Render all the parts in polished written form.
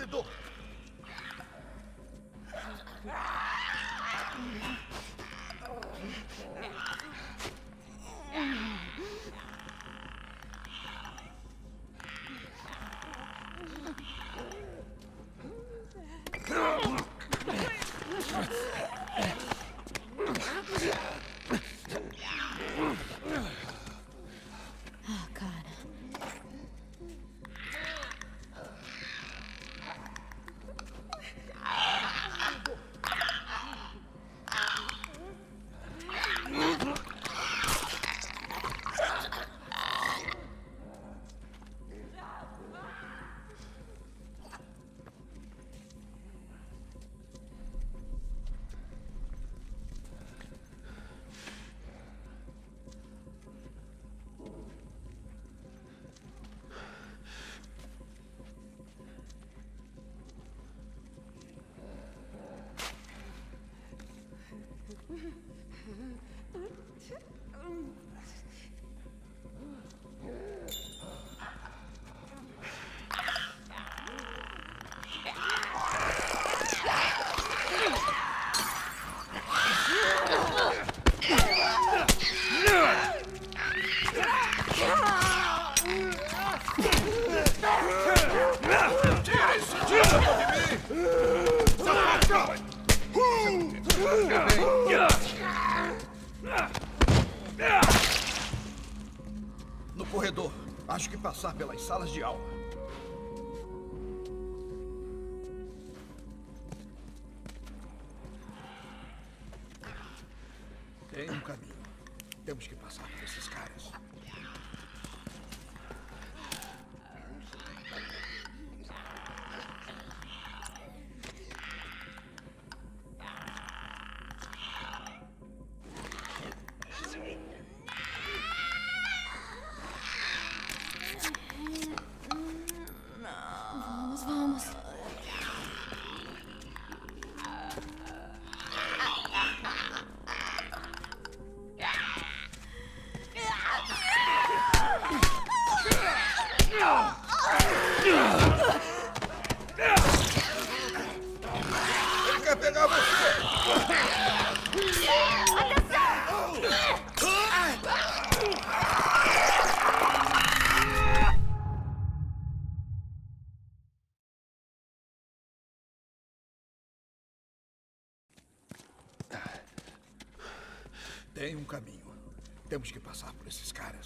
ruido. No corredor. Acho que passar pelas salas de aula. Tem um caminho. Temos que passar por esses caras. Tem um caminho. Temos que passar por esses caras.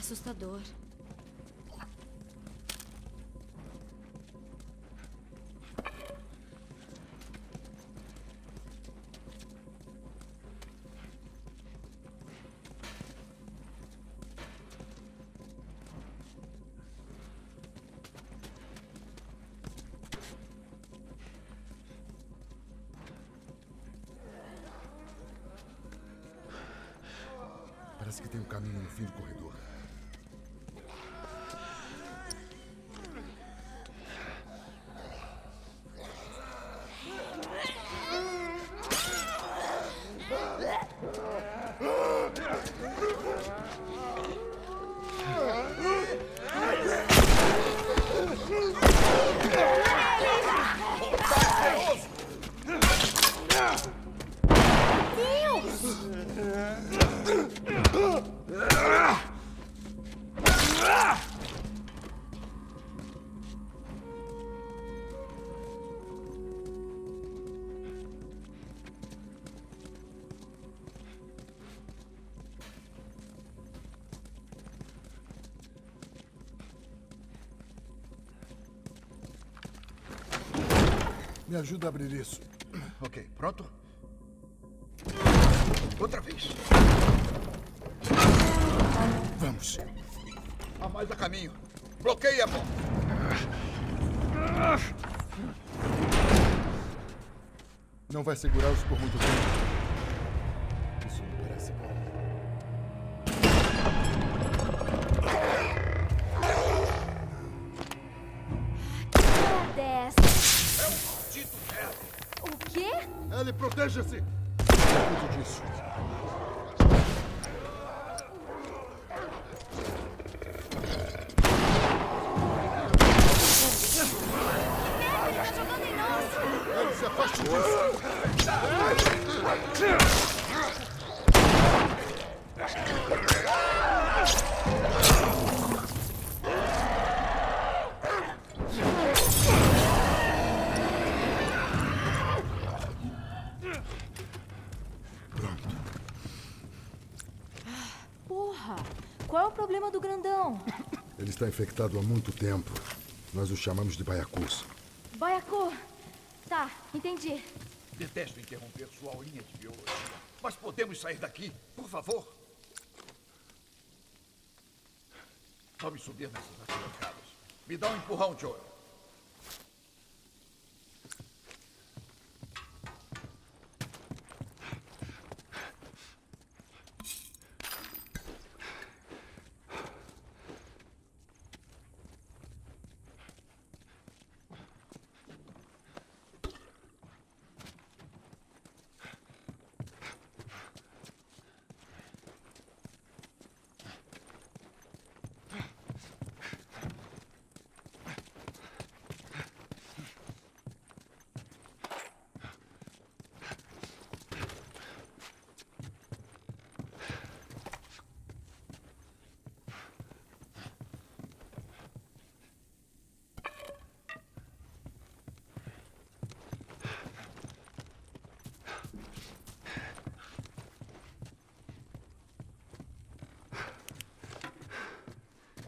Assustador. Parece que tem um caminho no fim do corredor. Me ajuda a abrir isso. Ok, pronto? Outra vez. Vamos. Há mais a caminho. Bloqueia a porta. Não vai segurá-los por muito tempo. Isso não parece bom. Ele proteja-se! Tudo disso. Ele se afaste disso! Está infectado há muito tempo. Nós o chamamos de baiacus. Baiacu! Tá, entendi. Detesto interromper sua aulinha de biologia, mas podemos sair daqui, por favor? Vamos subir nessas arquibancadas. Me dá um empurrão, Joe.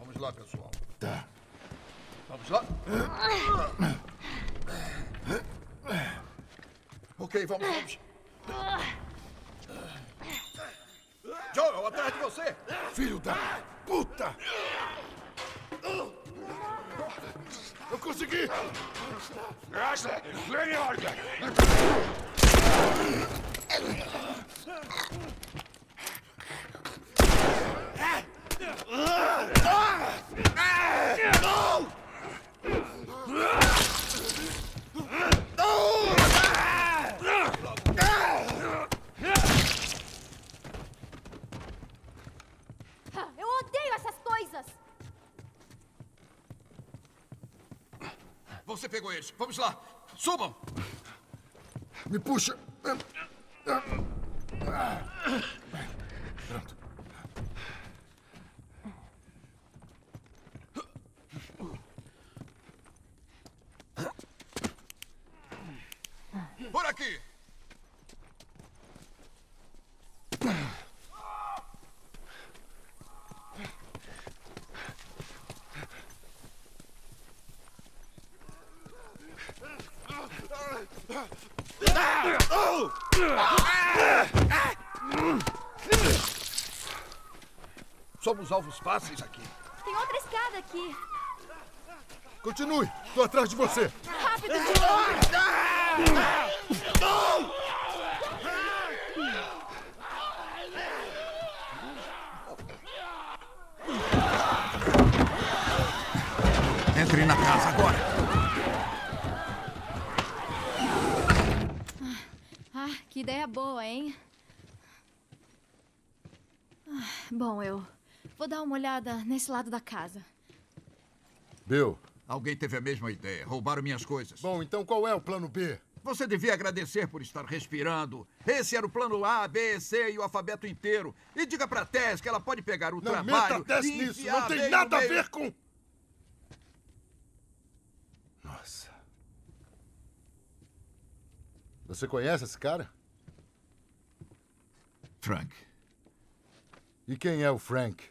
Vamos lá, pessoal. Tá. Vamos lá? Ok, vamos. Joel, atrás de você! Filho da puta! Eu consegui! Graça! Vem em ordem! Você pegou eles. Vamos lá. Subam. Me puxa. Pronto. Por aqui. Somos alvos fáceis aqui. Tem outra escada aqui. Continue, tô atrás de você. Rápido, Joel. Entre na casa agora. Ah, que ideia boa, hein? Bom, eu vou dar uma olhada nesse lado da casa. Bill, alguém teve a mesma ideia. Roubaram minhas coisas. Bom, então qual é o plano B? Você devia agradecer por estar respirando. Esse era o plano A, B, C e o alfabeto inteiro. E diga pra Tess que ela pode pegar o trabalho... Não meta Tess nisso! Não tem nada a ver com... Nossa. Você conhece esse cara? Frank. E quem é o Frank?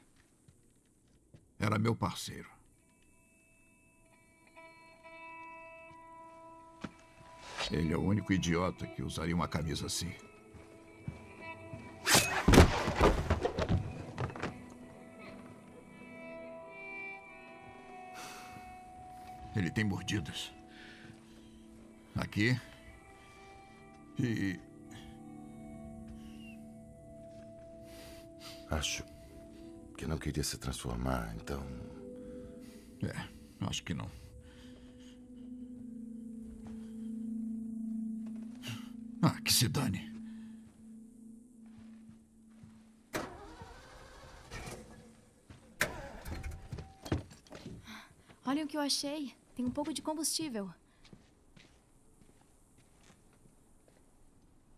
Era meu parceiro. Ele é o único idiota que usaria uma camisa assim. Ele tem mordidas. Aqui. E... Acho que não queria se transformar, então... É, acho que não. Ah, que se dane. Olha o que eu achei. Tem um pouco de combustível.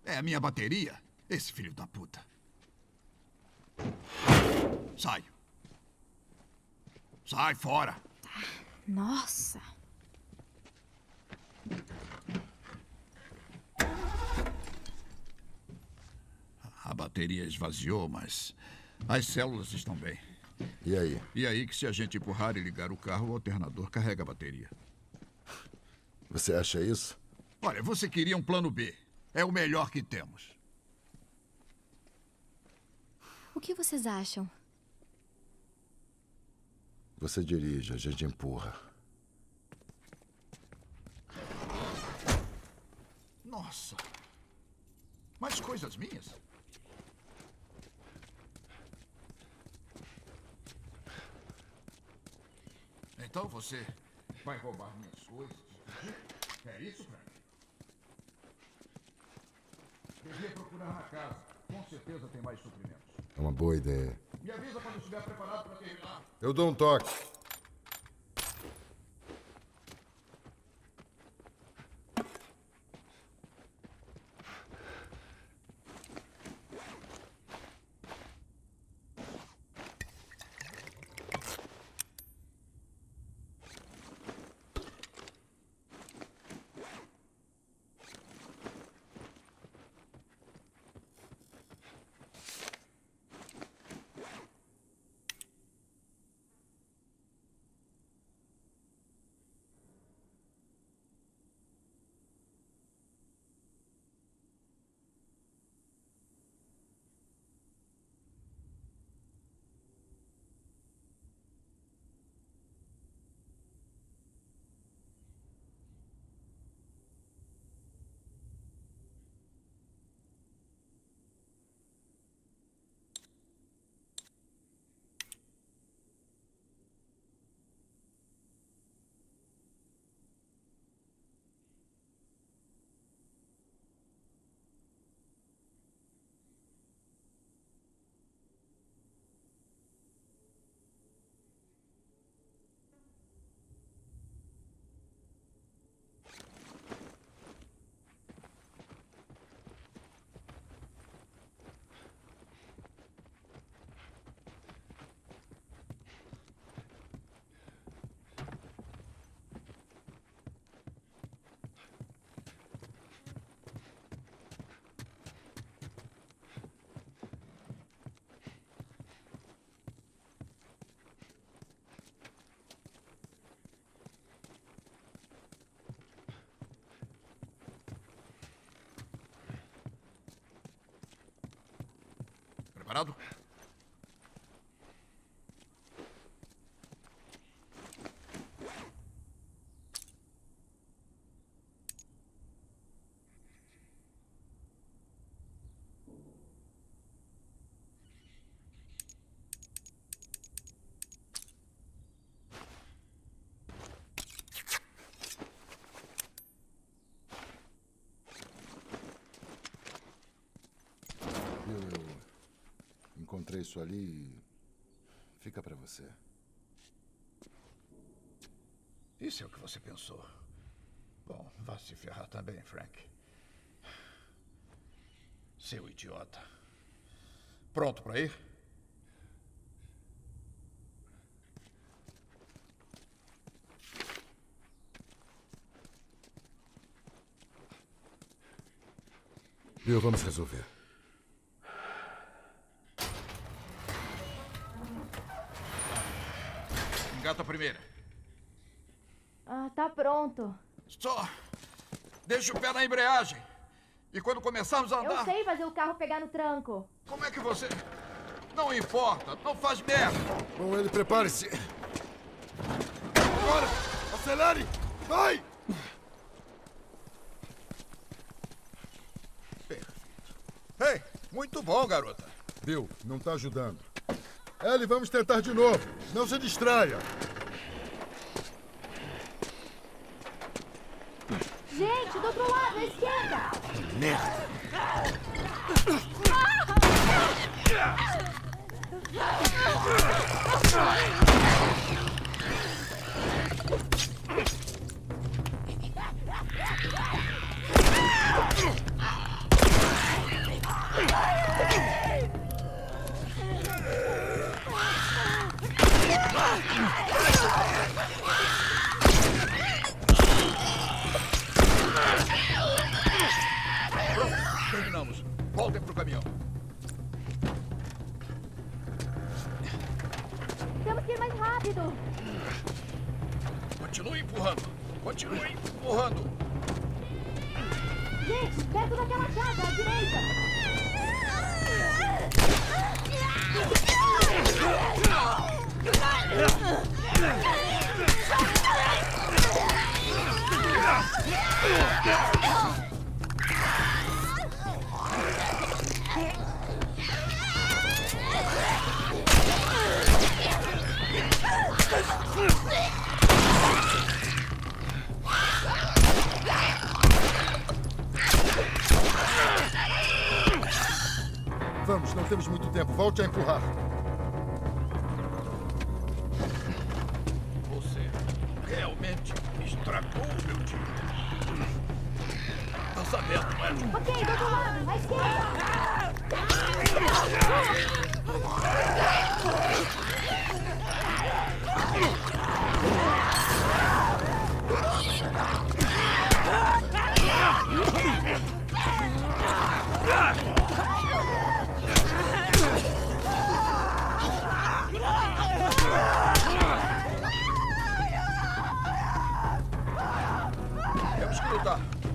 É a minha bateria? Esse filho da puta. Sai. Sai fora. Nossa. A bateria esvaziou, mas as células estão bem. E aí? E aí que se a gente empurrar e ligar o carro, o alternador carrega a bateria. Você acha isso? Olha, você queria um plano B. É o melhor que temos. O que vocês acham? Você dirige, a gente empurra. Nossa! Mais coisas minhas? Então você vai roubar minhas coisas? É isso, Frank? Devia procurar na casa. Com certeza tem mais suprimentos. É uma boa ideia. Me avisa quando estiver preparado para terminar. Eu dou um toque. Preparado? trecho ali fica pra você. Isso é o que você pensou. Bom, vá se ferrar também, Frank. Seu idiota. Pronto pra ir? Bill, vamos resolver. Engata a primeira. Ah, tá pronto. Só deixa o pé na embreagem. E quando começarmos a andar... Eu sei fazer o carro pegar no tranco. Como é que você... Não importa, não faz merda. Bom, ele prepare-se. Agora, acelere, vai! Ei, muito bom, garota. Bill, não tá ajudando. Ellie, vamos tentar de novo. Não se distraia. Gente, do outro lado, à esquerda. Merda. Terminamos. Voltem pro caminhão. Temos que ir mais rápido. Continue empurrando. Continue empurrando. Gente, perto daquela casa, à direita. Vamos, não temos muito tempo. Volte a empurrar. Você realmente estragou o meu time. Tá sabendo, mas... Ok, do outro lado, à esquerda.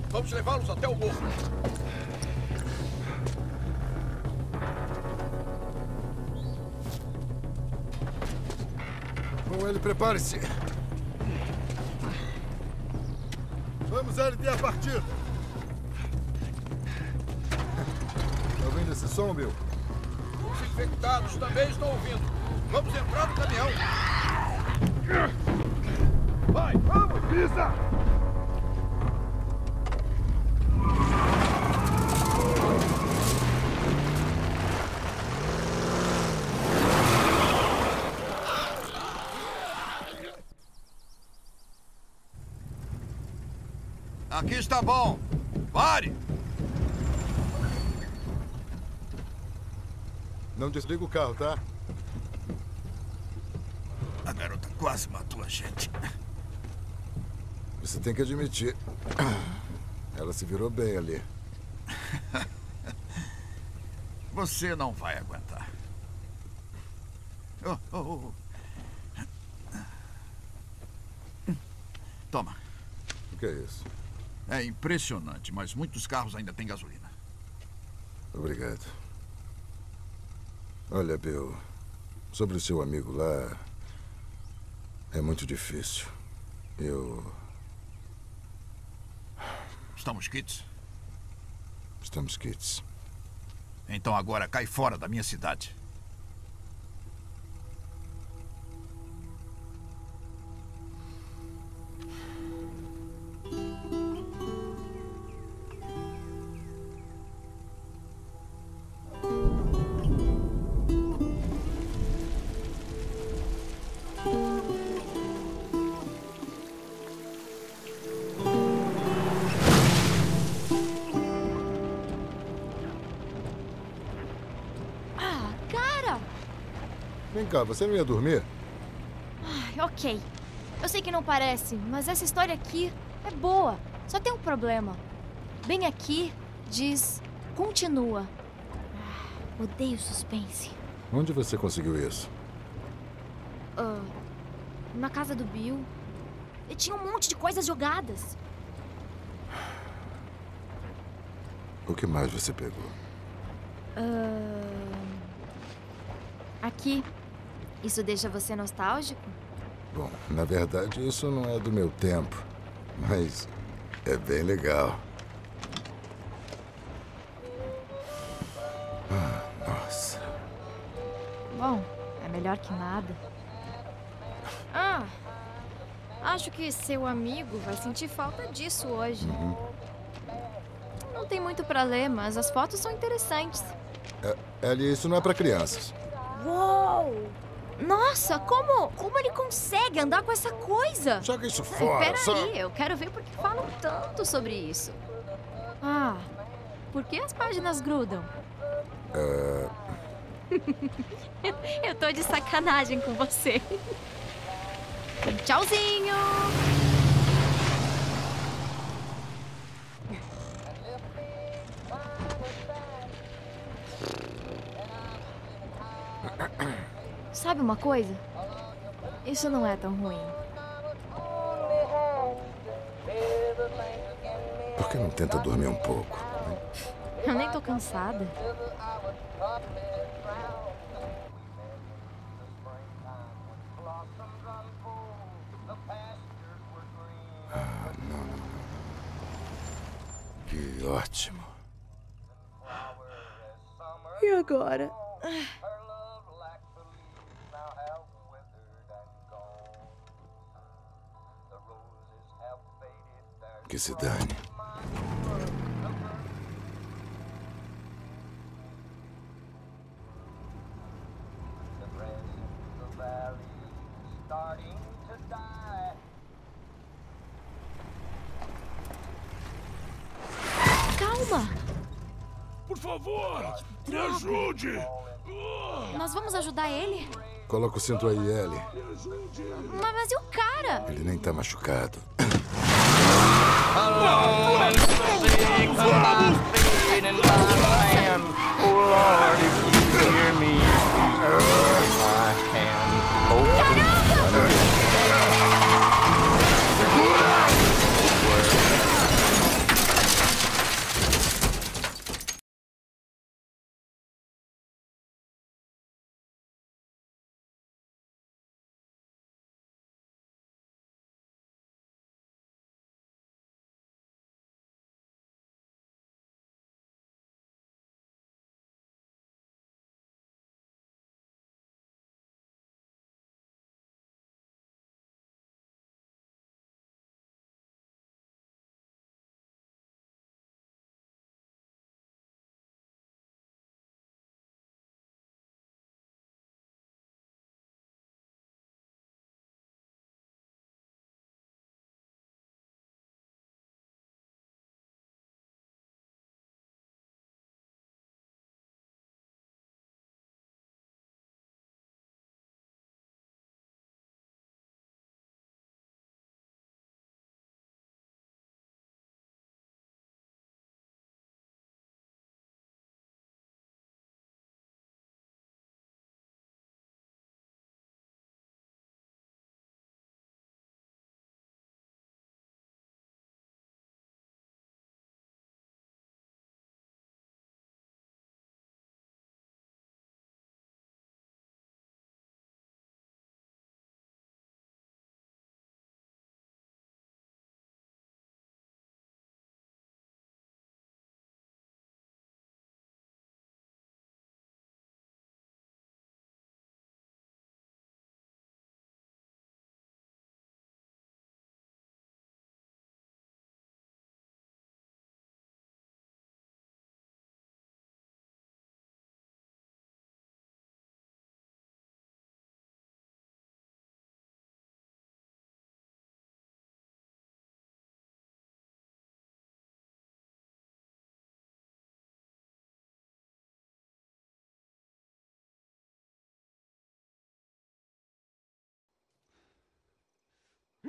Vamos levá-los até o morro. Bom, Ellie, prepare-se. Vamos, Ellie, ter a partida. Tá ouvindo esse som, Bill? Os infectados também estão ouvindo. Vamos entrar no caminhão. Vai, vamos, pisa! Aqui está bom. Pare! Não desliga o carro, tá? A garota quase matou a gente. Você tem que admitir. Ela se virou bem ali. Você não vai aguentar. Oh, oh, oh. Toma. O que é isso? É impressionante, mas muitos carros ainda têm gasolina. Obrigado. Olha, Bill, sobre o seu amigo lá, é muito difícil. Eu... Estamos quites? Estamos quites. Então agora cai fora da minha cidade. Vem cá, você não ia dormir? Ai, ok. Eu sei que não parece, mas essa história aqui é boa. Só tem um problema. Bem aqui diz... continua. Ah, odeio suspense. Onde você conseguiu isso? Na casa do Bill. E tinha um monte de coisas jogadas. O que mais você pegou? Aqui. Isso deixa você nostálgico? Bom, na verdade, isso não é do meu tempo. Mas é bem legal. Ah, nossa. Bom, é melhor que nada. Ah, acho que seu amigo vai sentir falta disso hoje. Não tem muito pra ler, mas as fotos são interessantes. Ellie, isso não é pra crianças. Uou! Nossa, como ele consegue andar com essa coisa? Joga isso fora! Peraí, eu quero ver porque falam tanto sobre isso. Ah, por que as páginas grudam? Eu tô de sacanagem com você. Tchauzinho! Sabe uma coisa? Isso não é tão ruim. Por que não tenta dormir um pouco? Né? Eu nem tô cansada. Ah, não. Que ótimo. E agora? Que se dane. Calma! Por favor, me ajude! Nós vamos ajudar ele? Coloca o cinto aí, Ellie. Mas e o cara? Ele nem tá machucado.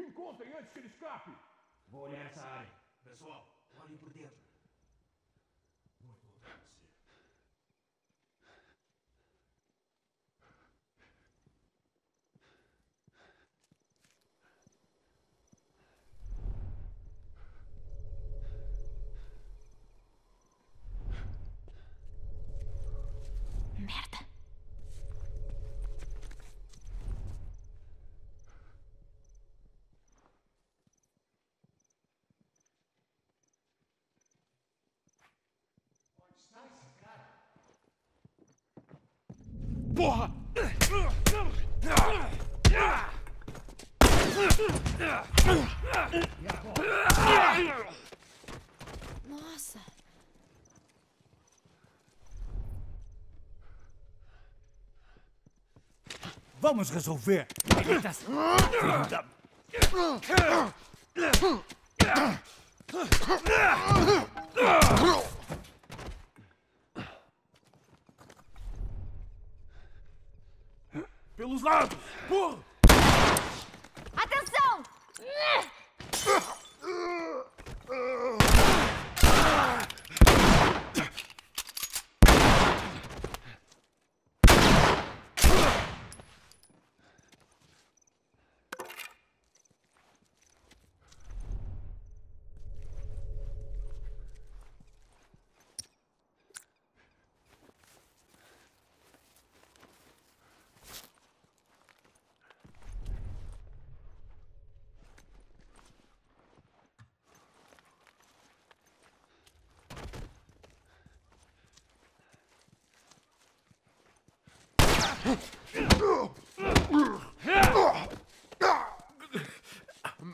Encontrem antes que ele escape! Vou olhar essa área. Pessoal, olhem por dentro. Muito bom pra você. Porra! Nossa! Vamos resolver! Pelos lados! Porra! Atenção!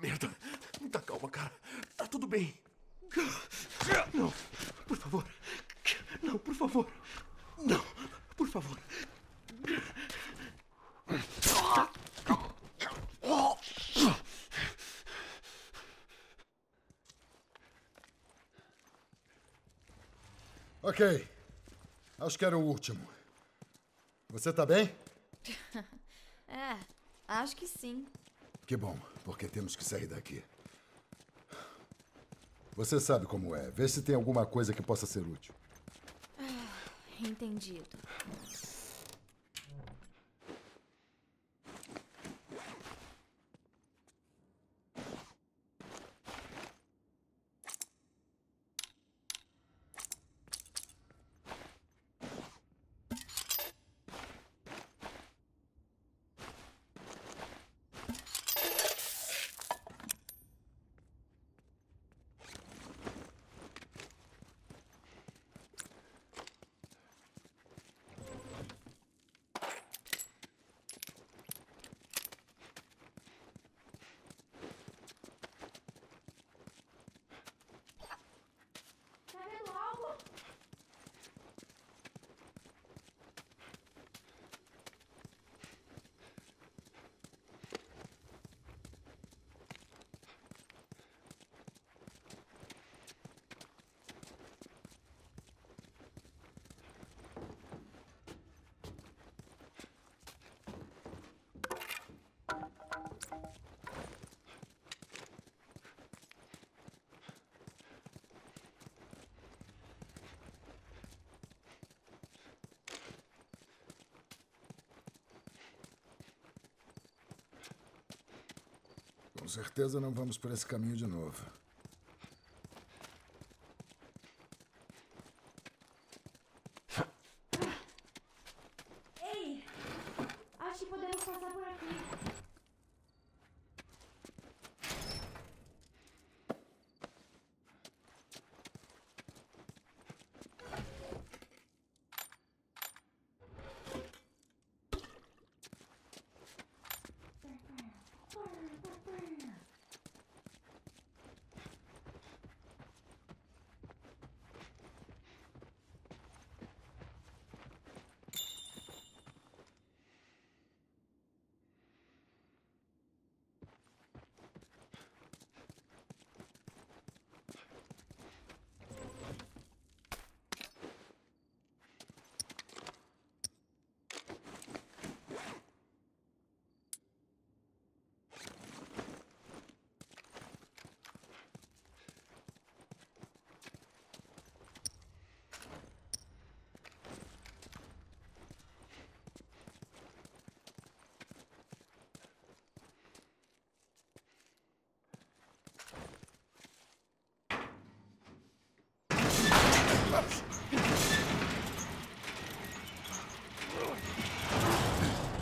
Merda, muita calma, cara. Tá tudo bem. Não, por favor. Não, por favor. Não, por favor. Ok. Acho que era o último. Você tá bem? É, acho que sim. Que bom, porque temos que sair daqui. Você sabe como é. Vê se tem alguma coisa que possa ser útil. Ah, entendido. Com certeza não vamos por esse caminho de novo. Ei! Acho que podemos passar por aqui.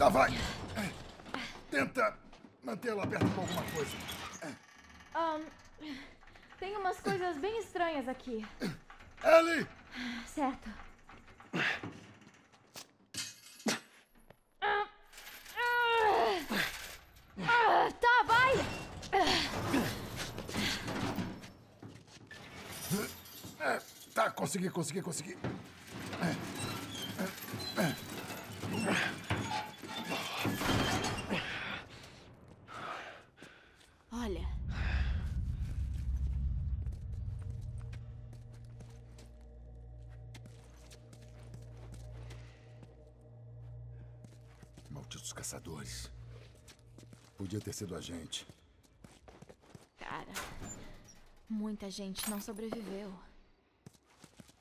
Tá, vai. Tenta mantê-la perto com alguma coisa. Tem umas coisas bem estranhas aqui. Ellie! Certo. Tá, vai! Tá, consegui. Olha. Malditos caçadores. Podia ter sido a gente. Cara, muita gente não sobreviveu.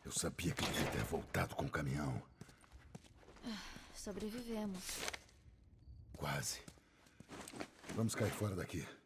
Eu sabia que devia ter voltado com o caminhão. Sobrevivemos. Quase. Vamos cair fora daqui.